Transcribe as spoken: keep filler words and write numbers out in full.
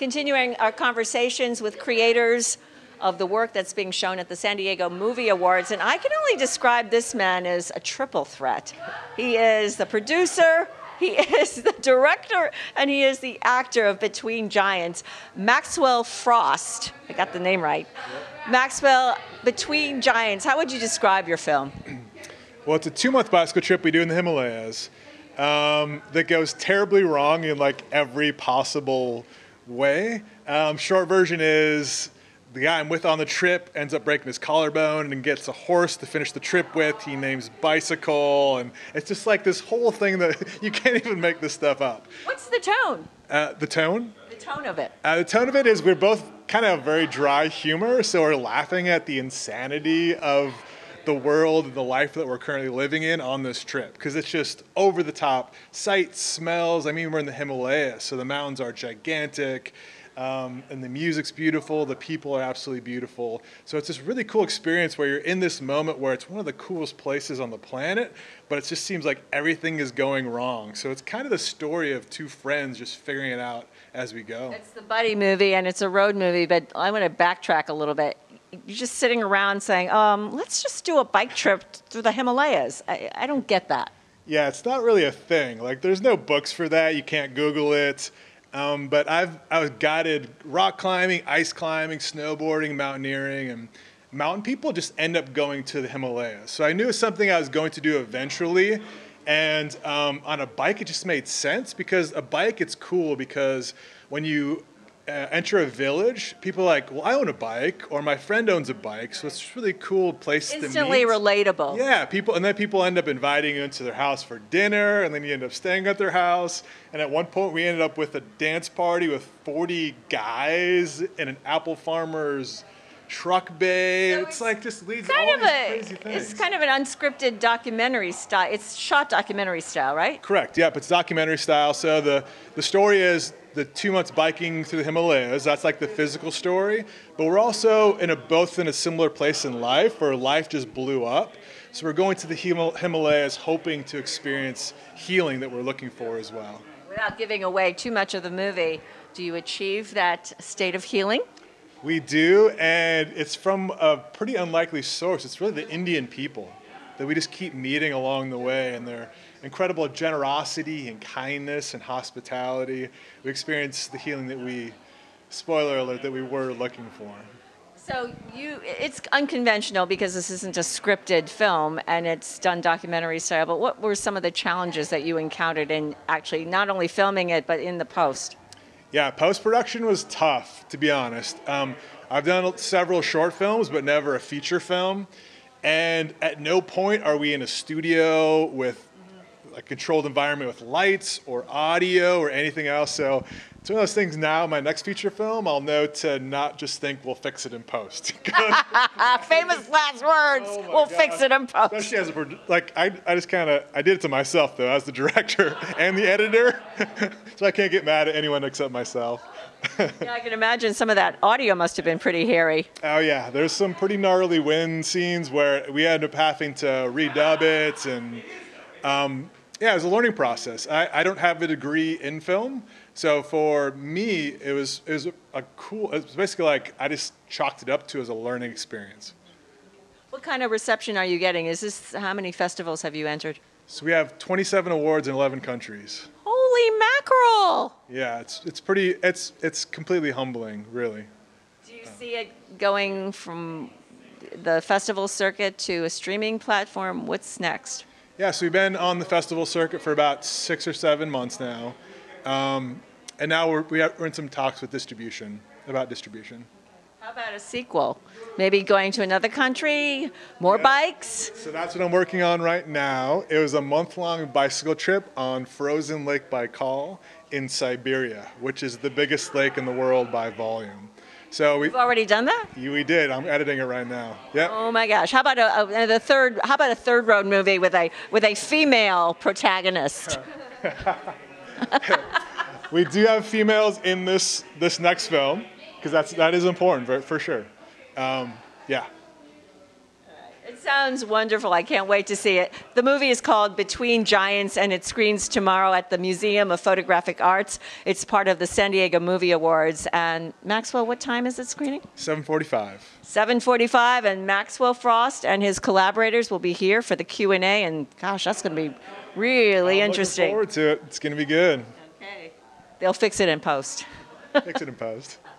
Continuing our conversations with creators of the work that's being shown at the San Diego Movie Awards, and I can only describe this man as a triple threat. He is the producer, he is the director, and he is the actor of Between Giants. Maxwell Frost, I got the name right. Yep. Maxwell, Between Giants, how would you describe your film? Well, it's a two-month bicycle trip we do in the Himalayas um, that goes terribly wrong in like every possible way. Um, short version is, the guy I'm with on the trip ends up breaking his collarbone and gets a horse to finish the trip with. He names bicycle, and it's just like this whole thing that you can't even make this stuff up. What's the tone? Uh, the tone? The tone of it. Uh, the tone of it is we're both kind of very dry humor, so we're laughing at the insanity of the world and the life that we're currently living in on this trip, because it's just over the top. Sights, smells, I mean, we're in the Himalayas, so the mountains are gigantic. Um, and the music's beautiful, the people are absolutely beautiful. So it's this really cool experience where you're in this moment where it's one of the coolest places on the planet, but it just seems like everything is going wrong. So it's kind of the story of two friends just figuring it out as we go. It's the buddy movie and it's a road movie, but I want to backtrack a little bit. You're just sitting around saying, um, let's just do a bike trip through the Himalayas. I, I don't get that. Yeah, it's not really a thing. Like, there's no books for that. You can't Google it. Um, but I've I was guided rock climbing, ice climbing, snowboarding, mountaineering, and mountain people just end up going to the Himalayas. So I knew it was something I was going to do eventually, and um, on a bike it just made sense, because a bike, it's cool because when you uh, enter a village, people are like, well, I own a bike, or my friend owns a bike, so it's a really cool place to meet. Instantly relatable. Yeah, people, and then people end up inviting you into their house for dinner, and then you end up staying at their house. And at one point, we ended up with a dance party with forty guys in an apple farmer's truck bay. So it's, it's like just leads all these a, crazy things. It's kind of an unscripted documentary style. It's shot documentary style, right? Correct. Yep, it's documentary style. So the the story is the two months biking through the Himalayas. That's like the physical story. But we're also in a both in a similar place in life where life just blew up. So we're going to the Himal Himalayas hoping to experience healing that we're looking for as well. Without giving away too much of the movie, do you achieve that state of healing? We do, and it's from a pretty unlikely source. It's really the Indian people that we just keep meeting along the way, and their incredible generosity and kindness and hospitality. We experience the healing that we, spoiler alert, that we were looking for. So you, it's unconventional because this isn't a scripted film and it's done documentary style, but what were some of the challenges that you encountered in actually not only filming it, but in the post? Yeah, post-production was tough, to be honest. Um, I've done several short films, but never a feature film. And at no point are we in a studio with a controlled environment with lights or audio or anything else. So it's one of those things now, my next feature film, I'll know to not just think we'll fix it in post. Famous last words, oh we'll God. fix it in post. Especially as a, like, I, I just kind of, I did it to myself though, as the director and the editor. So I can't get mad at anyone except myself. Yeah, I can imagine some of that audio must have been pretty hairy. Oh yeah, there's some pretty gnarly wind scenes where we ended up having to redub it, and um, yeah, it was a learning process. I, I don't have a degree in film, so for me, it was, it was a cool, it was basically like I just chalked it up to as a learning experience. What kind of reception are you getting? Is this, how many festivals have you entered? So we have twenty-seven awards in eleven countries. Holy mackerel! Yeah, it's it's pretty it's it's completely humbling, really. Do you uh, see it going from the festival circuit to a streaming platform? What's next? Yeah, so we've been on the festival circuit for about six or seven months now, um, and now we're we have, we're in some talks with distribution about distribution. How about a sequel? Maybe going to another country, more yeah. bikes? So that's what I'm working on right now. It was a month-long bicycle trip on frozen Lake Baikal in Siberia, which is the biggest lake in the world by volume. So we, You've already done that? We did. I'm editing it right now. Yep. Oh my gosh. How about a, a the third how about a third road movie with a with a female protagonist? We do have females in this this next film, because that's that is important for, for sure. Um, yeah. It's It sounds wonderful. I can't wait to see it. The movie is called Between Giants, and it screens tomorrow at the Museum of Photographic Arts. It's part of the San Diego Movie Awards. And Maxwell, what time is it screening? seven forty-five. seven forty-five, and Maxwell Frost and his collaborators will be here for the Q and A, and gosh, that's going to be really I'm interesting. Looking forward to it. It's going to be good. Okay. They'll fix it in post. Fix it in post.